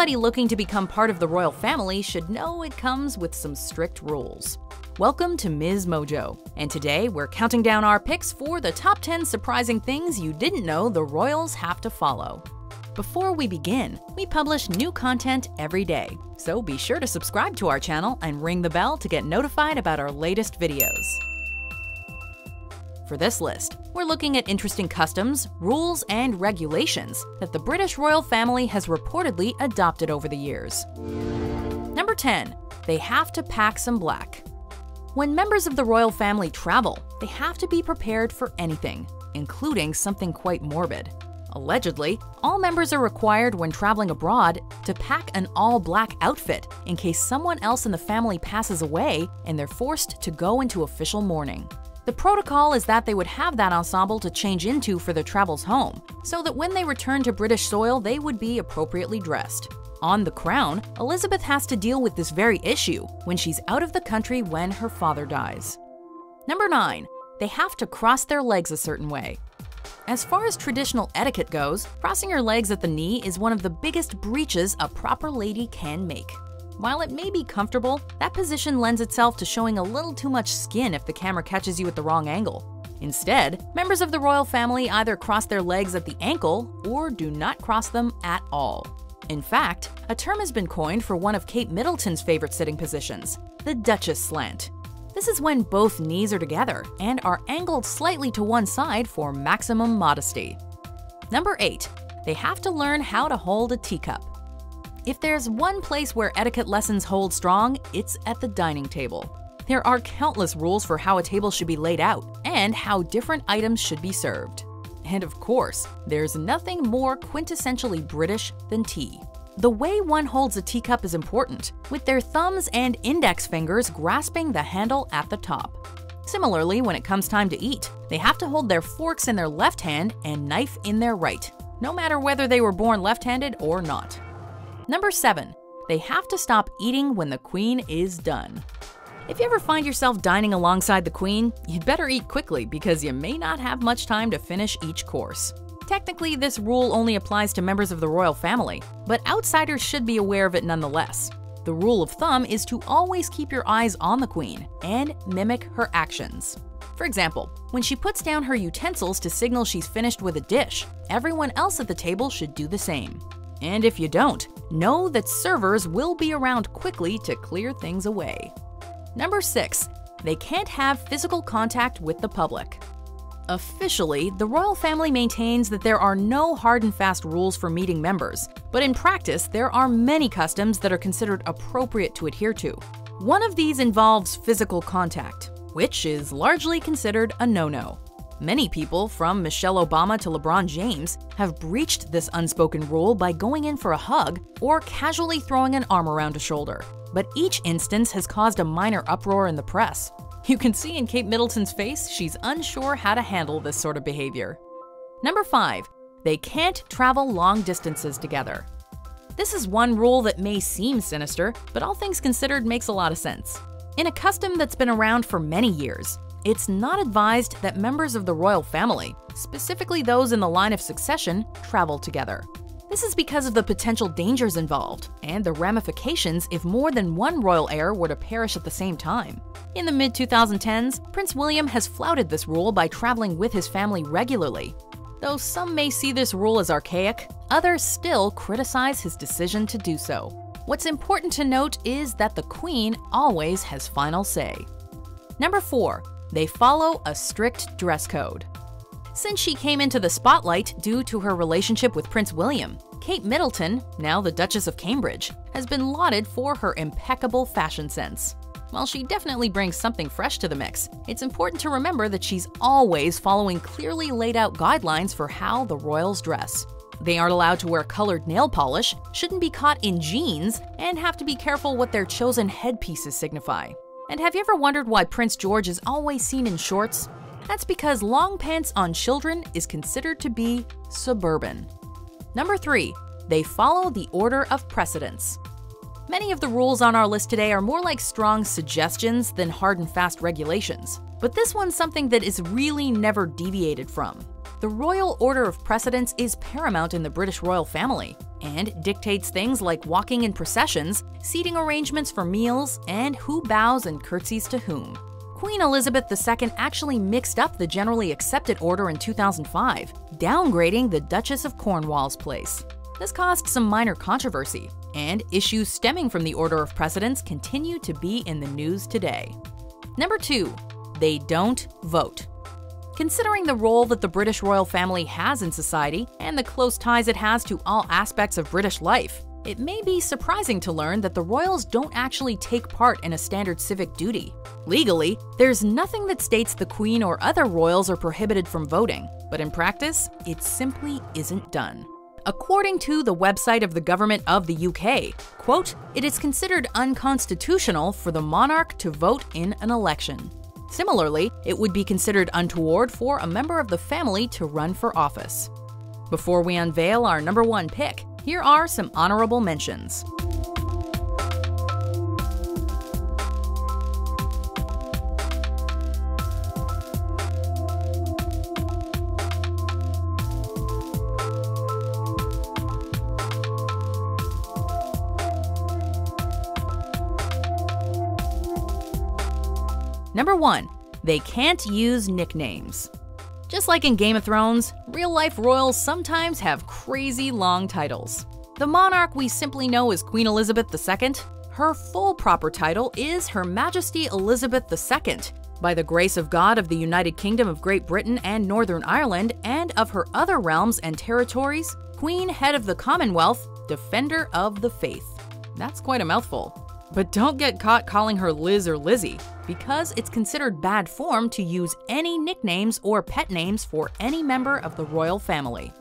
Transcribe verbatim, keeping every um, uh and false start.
Anybody looking to become part of the royal family should know it comes with some strict rules. Welcome to Miz Mojo, and today we're counting down our picks for the top ten surprising things you didn't know the royals have to follow. Before we begin, we publish new content every day, so be sure to subscribe to our channel and ring the bell to get notified about our latest videos. For this list, we're looking at interesting customs, rules, and regulations that the British royal family has reportedly adopted over the years. Number ten. They have to pack some black. When members of the royal family travel, they have to be prepared for anything, including something quite morbid. Allegedly, all members are required when traveling abroad to pack an all-black outfit in case someone else in the family passes away and they're forced to go into official mourning. The protocol is that they would have that ensemble to change into for their travels home, so that when they return to British soil, they would be appropriately dressed. On The Crown, Elizabeth has to deal with this very issue when she's out of the country when her father dies. Number nine. They have to cross their legs a certain way. As far as traditional etiquette goes, crossing your legs at the knee is one of the biggest breaches a proper lady can make. While it may be comfortable, that position lends itself to showing a little too much skin if the camera catches you at the wrong angle. Instead, members of the royal family either cross their legs at the ankle or do not cross them at all. In fact, a term has been coined for one of Kate Middleton's favorite sitting positions, the Duchess slant. This is when both knees are together and are angled slightly to one side for maximum modesty. Number eight. They have to learn how to hold a teacup. If there's one place where etiquette lessons hold strong, it's at the dining table. There are countless rules for how a table should be laid out and how different items should be served. And of course, there's nothing more quintessentially British than tea. The way one holds a teacup is important, with their thumbs and index fingers grasping the handle at the top. Similarly, when it comes time to eat, they have to hold their forks in their left hand and knife in their right, no matter whether they were born left-handed or not. Number seven. They have to stop eating when the Queen is done. If you ever find yourself dining alongside the Queen, you'd better eat quickly because you may not have much time to finish each course. Technically, this rule only applies to members of the royal family, but outsiders should be aware of it nonetheless. The rule of thumb is to always keep your eyes on the Queen and mimic her actions. For example, when she puts down her utensils to signal she's finished with a dish, everyone else at the table should do the same. And if you don't, know that servers will be around quickly to clear things away. Number six. They can't have physical contact with the public. Officially, the royal family maintains that there are no hard and fast rules for meeting members, but in practice, there are many customs that are considered appropriate to adhere to. One of these involves physical contact, which is largely considered a no-no. Many people, from Michelle Obama to LeBron James, have breached this unspoken rule by going in for a hug or casually throwing an arm around a shoulder. But each instance has caused a minor uproar in the press. You can see in Kate Middleton's face, she's unsure how to handle this sort of behavior. Number five. They can't travel long distances together. This is one rule that may seem sinister, but all things considered makes a lot of sense. In a custom that's been around for many years, it's not advised that members of the royal family, specifically those in the line of succession, travel together. This is because of the potential dangers involved and the ramifications if more than one royal heir were to perish at the same time. In the mid two thousand tens, Prince William has flouted this rule by traveling with his family regularly. Though some may see this rule as archaic, others still criticize his decision to do so. What's important to note is that the Queen always has final say. Number four. They follow a strict dress code. Since she came into the spotlight due to her relationship with Prince William, Kate Middleton, now the Duchess of Cambridge, has been lauded for her impeccable fashion sense. While she definitely brings something fresh to the mix, it's important to remember that she's always following clearly laid out guidelines for how the royals dress. They aren't allowed to wear colored nail polish, shouldn't be caught in jeans, and have to be careful what their chosen headpieces signify. And have you ever wondered why Prince George is always seen in shorts? That's because long pants on children is considered to be suburban. Number three. They follow the order of precedence. Many of the rules on our list today are more like strong suggestions than hard and fast regulations, but this one's something that is really never deviated from. The royal order of precedence is paramount in the British royal family, and dictates things like walking in processions, seating arrangements for meals, and who bows and curtsies to whom. Queen Elizabeth the Second actually mixed up the generally accepted order in two thousand five, downgrading the Duchess of Cornwall's place. This caused some minor controversy, and issues stemming from the order of precedence continue to be in the news today. Number two, they don't vote. Considering the role that the British royal family has in society and the close ties it has to all aspects of British life, it may be surprising to learn that the royals don't actually take part in a standard civic duty. Legally, there's nothing that states the Queen or other royals are prohibited from voting, but in practice, it simply isn't done. According to the website of the government of the U K, quote, "It is considered unconstitutional for the monarch to vote in an election." Similarly, it would be considered untoward for a member of the family to run for office. Before we unveil our number one pick, here are some honorable mentions. Number one, they can't use nicknames. Just like in Game of Thrones, real-life royals sometimes have crazy long titles. The monarch we simply know as Queen Elizabeth the Second, her full proper title is Her Majesty Elizabeth the Second, by the grace of God of the United Kingdom of Great Britain and Northern Ireland, and of her other realms and territories, Queen, Head of the Commonwealth, Defender of the Faith. That's quite a mouthful. But don't get caught calling her Liz or Lizzie, because it's considered bad form to use any nicknames or pet names for any member of the royal family.